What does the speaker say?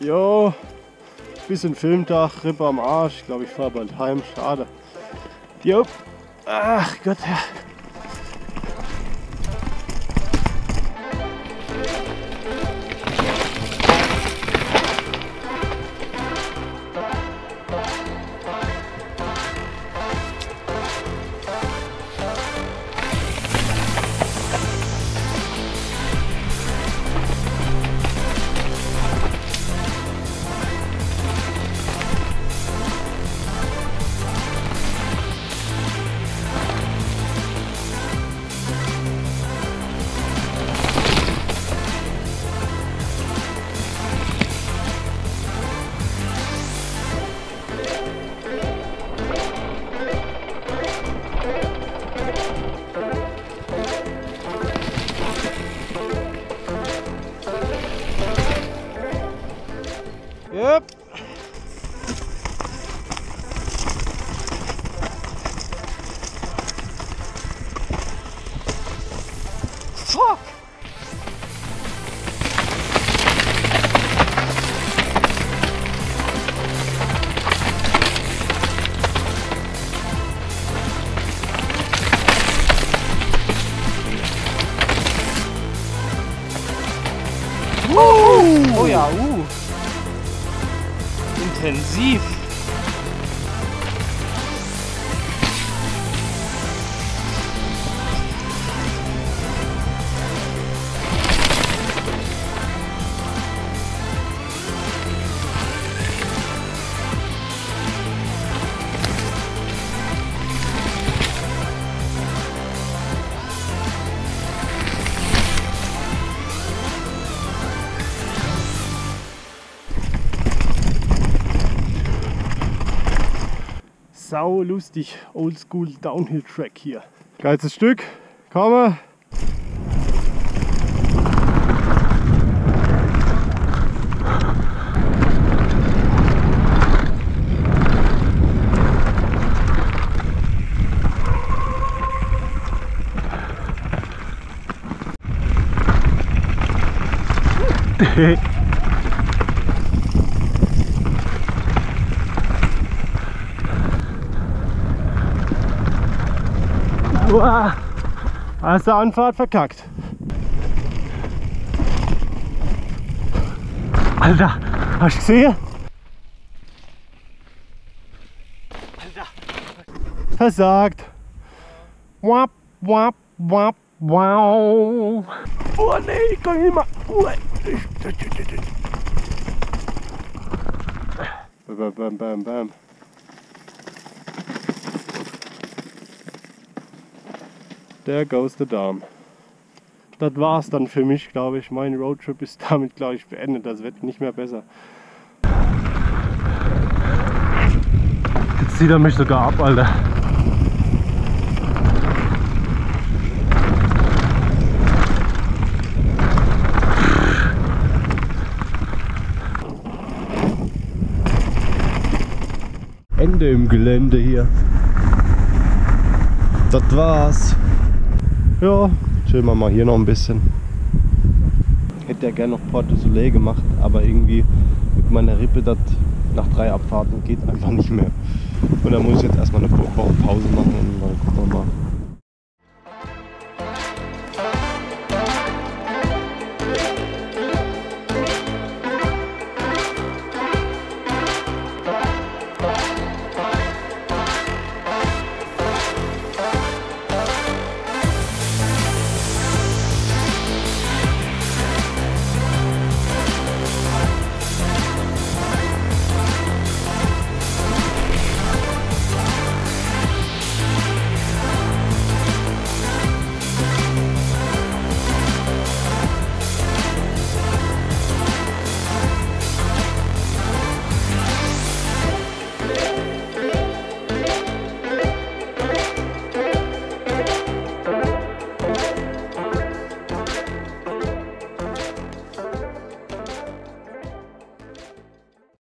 Jo, bisschen Filmtag, Rippe am Arsch. Ich glaube, ich fahre bald heim. Schade. Jo, ach Gott, ja. Fuck! Oh ja, intensiv. Sau lustig, oldschool Downhill Track hier. Geilstes Stück, komme. Uah, erste Anfahrt verkackt. Alter, hast du gesehen? Alter. Versagt. Wap, wap, wap, wow. Oh nee, ich kann nicht mehr. Bam, bam, bam, bam. There goes the Darm. Das war's dann für mich, glaube ich. Mein Roadtrip ist damit, glaube ich, beendet. Das wird nicht mehr besser. Jetzt zieht er mich sogar ab, Alter. Ende im Gelände hier. Das war's. Ja, chillen wir mal hier noch ein bisschen. Hätte ja gerne noch Porte du Soleil gemacht, aber irgendwie mit meiner Rippe, das nach 3 Abfahrten geht einfach nicht mehr. Und da muss ich jetzt erstmal eine Pause machen und dann gucken wir mal.